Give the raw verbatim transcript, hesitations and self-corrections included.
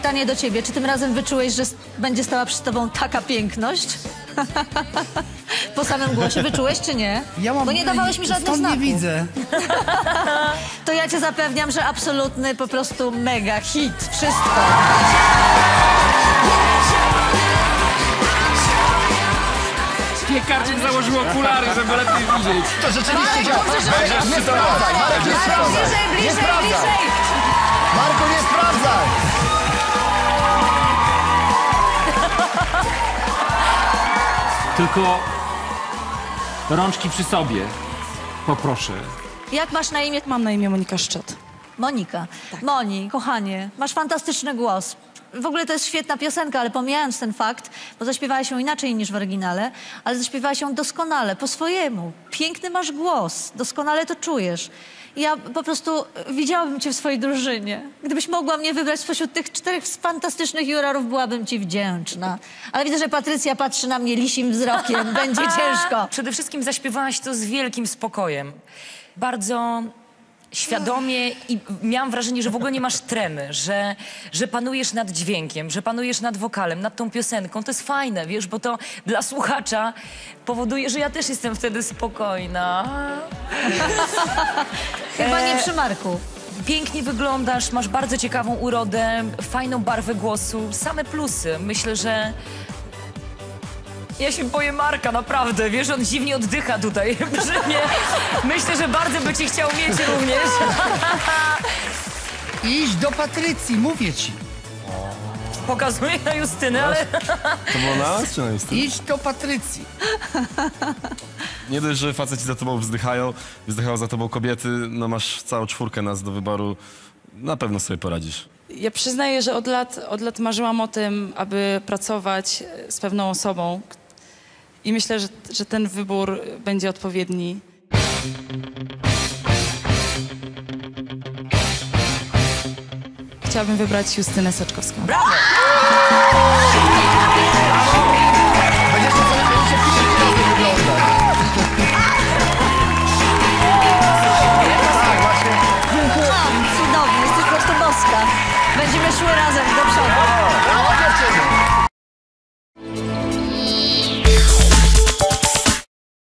pytanie do ciebie. Czy tym razem wyczułeś, że będzie stała przed tobą taka piękność? Po samym głosie wyczułeś, czy nie? Ja mam, bo nie dawałeś mi żadnych znaków. Nie widzę. To ja cię zapewniam, że absolutny po prostu mega hit. Wszystko. Piekarczyk założył okulary, żeby lepiej widzieć. To rzeczywiście działa. Nie sprawdzaj, Marek, nie sprawdzaj. Nie sprawdzaj. Marku, nie sprawdzaj. Tylko rączki przy sobie, poproszę. Jak masz na imię? Mam na imię Monika Szczot. Monika. Tak. Moni, kochanie, masz fantastyczny głos. W ogóle to jest świetna piosenka, ale pomijając ten fakt, bo zaśpiewałaś ją inaczej niż w oryginale, ale zaśpiewałaś ją doskonale, po swojemu. Piękny masz głos, doskonale to czujesz. Ja po prostu widziałabym cię w swojej drużynie. Gdybyś mogła mnie wybrać spośród tych czterech fantastycznych jurorów, byłabym ci wdzięczna. Ale widzę, że Patrycja patrzy na mnie lisim wzrokiem. Będzie ciężko. Przede wszystkim zaśpiewałaś to z wielkim spokojem. Bardzo świadomie i miałam wrażenie, że w ogóle nie masz tremy, że, że panujesz nad dźwiękiem, że panujesz nad wokalem, nad tą piosenką. To jest fajne, wiesz, bo to dla słuchacza powoduje, że ja też jestem wtedy spokojna. Chyba nie przy Marku. Pięknie wyglądasz, masz bardzo ciekawą urodę, fajną barwę głosu, same plusy. Myślę, że... Ja się boję Marka, naprawdę, wiesz, on dziwnie oddycha tutaj przy mnie. Myślę, że bardzo by cię chciał mieć również. Idź do Patrycji, mówię ci. Pokazuję na Justynę, ale... To było na nas, czy na Justynę? Idź do Patrycji. Nie dość, że faceci za tobą wzdychają, wzdychają za tobą kobiety, no masz całą czwórkę nas do wyboru, na pewno sobie poradzisz. Ja przyznaję, że od lat, od lat marzyłam o tym, aby pracować z pewną osobą. I myślę, że, że ten wybór będzie odpowiedni. Chciałabym wybrać Justynę Steczkowską. Brawo!